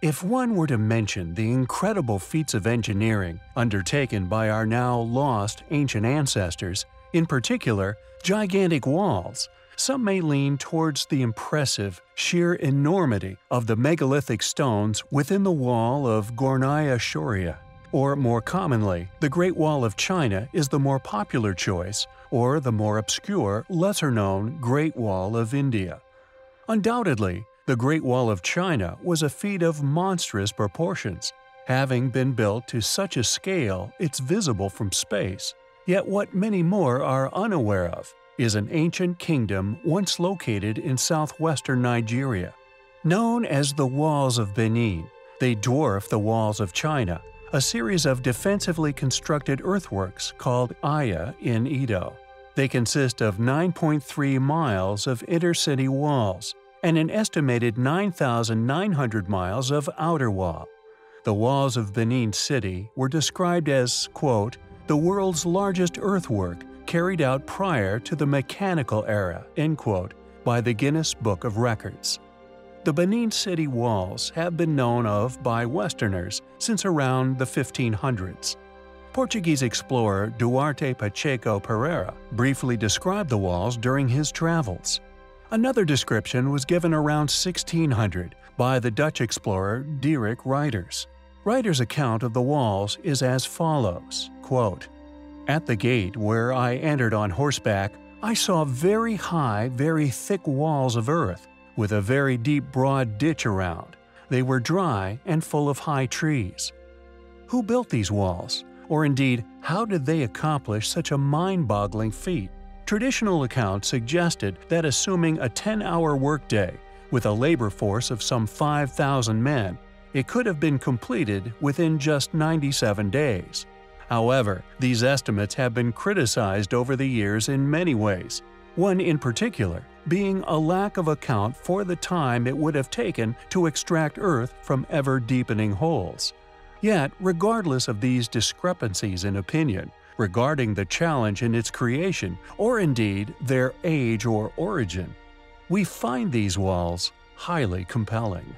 If one were to mention the incredible feats of engineering undertaken by our now lost ancient ancestors, in particular, gigantic walls, some may lean towards the impressive, sheer enormity of the megalithic stones within the wall of Gornaya Shoria. Or, more commonly, the Great Wall of China is the more popular choice, or the more obscure, lesser-known Great Wall of India. Undoubtedly, the Great Wall of China was a feat of monstrous proportions, having been built to such a scale it's visible from space. Yet what many more are unaware of is an ancient kingdom once located in southwestern Nigeria. Known as the Walls of Benin, they dwarf the Walls of China, a series of defensively constructed earthworks called Iya in Edo. They consist of 9.3 miles of intercity walls and an estimated 9,900 miles of outer wall. The Walls of Benin City were described as, quote, "the world's largest earthwork carried out prior to the mechanical era," end quote, by the Guinness Book of Records. The Benin City walls have been known of by Westerners since around the 1500s. Portuguese explorer Duarte Pacheco Pereira briefly described the walls during his travels. Another description was given around 1600 by the Dutch explorer Dierik Reiters. Reiters' account of the walls is as follows, quote, "At the gate where I entered on horseback, I saw very high, very thick walls of earth, with a very deep broad ditch around. They were dry and full of high trees." Who built these walls? Or indeed, how did they accomplish such a mind-boggling feat? Traditional accounts suggested that assuming a 10-hour workday with a labor force of some 5,000 men, it could have been completed within just 97 days. However, these estimates have been criticized over the years in many ways, one in particular being a lack of account for the time it would have taken to extract earth from ever-deepening holes. Yet, regardless of these discrepancies in opinion regarding the challenge in its creation, or indeed their age or origin, we find these walls highly compelling.